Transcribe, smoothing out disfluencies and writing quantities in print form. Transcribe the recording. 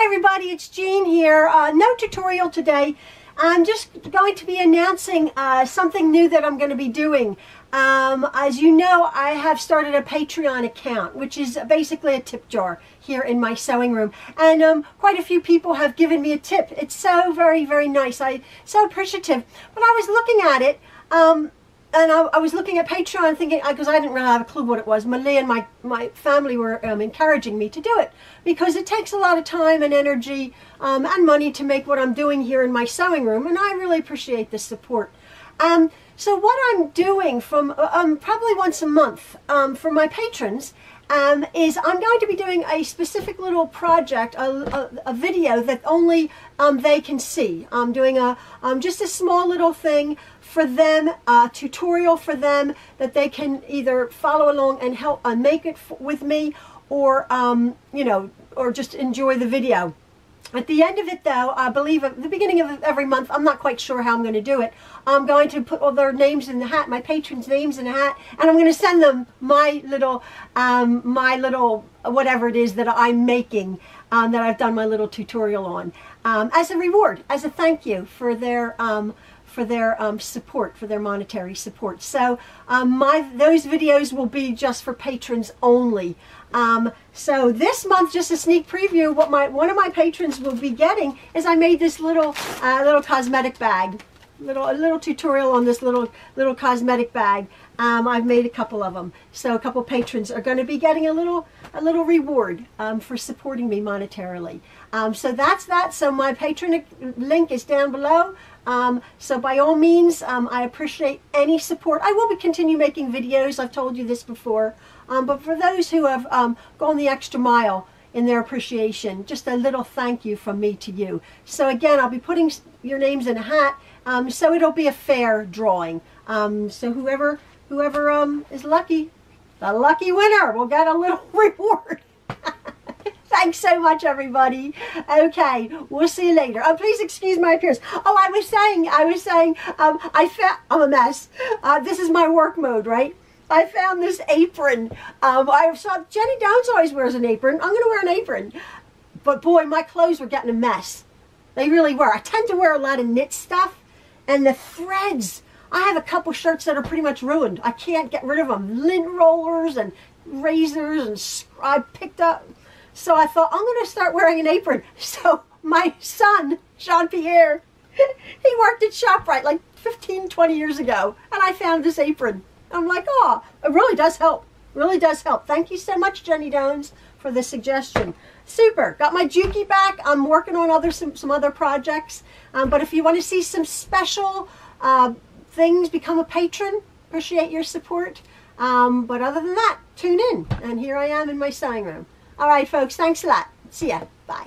Hi everybody, it's Jean here. No tutorial today. I'm just going to be announcing something new that I'm going to be doing. As you know, I have started a Patreon account, which is basically a tip jar here in my sewing room. And quite a few people have given me a tip. It's so very, very nice. I'm so appreciative. But I was looking at it, and I was looking at Patreon thinking, because I didn't really have a clue what it was. Malay and my family were encouraging me to do it because it takes a lot of time and energy and money to make what I'm doing here in my sewing room, and I really appreciate the support. So what I'm doing from probably once a month for my patrons is I'm going to be doing a specific little project, a video that only they can see. I'm doing just a small little thing for them, a tutorial for them that they can either follow along and help make it with me, or you know, or just enjoy the video. At the end of it, though, I believe at the beginning of every month, I'm not quite sure how I'm going to do it. I'm going to put all their names in the hat, my patrons' names in the hat, and I'm going to send them my little whatever it is that I'm making, that I've done my little tutorial on, as a reward, as a thank you for their. Support, for their monetary support. So those videos will be just for patrons only. So this month, just a sneak preview, what one of my patrons will be getting is I made this little cosmetic bag, a little tutorial on this little cosmetic bag. I've made a couple of them, so a couple patrons are going to be getting a little reward for supporting me monetarily. So that's that. So my Patreon link is down below. So by all means, I appreciate any support. I will continue making videos. I've told you this before, but for those who have gone the extra mile in their appreciation, just a little thank you from me to you. So again, I'll be putting your names in a hat, so it'll be a fair drawing. So whoever is lucky, the lucky winner will get a little reward. Thanks so much, everybody. Okay, we'll see you later. Oh, please excuse my appearance. Oh, I was saying, I'm a mess. This is my work mode, right? I found this apron. I saw Jenny Downs always wears an apron. I'm going to wear an apron. But boy, my clothes were getting a mess. They really were. I tend to wear a lot of knit stuff, and the threads. I have a couple shirts that are pretty much ruined. I can't get rid of them. Lint rollers and razors, and I picked up. So I thought, I'm going to start wearing an apron. So my son, Jean-Pierre, he worked at ShopRite like 15, 20 years ago, and I found this apron. I'm like, oh, it really does help. Really does help. Thank you so much, Jenny Downs, for the suggestion. Super. Got my Juki back. I'm working on some other projects. But if you want to see some special things, become a patron. Appreciate your support. But other than that, tune in. And here I am in my sewing room. All right, folks. Thanks a lot. See ya. Bye.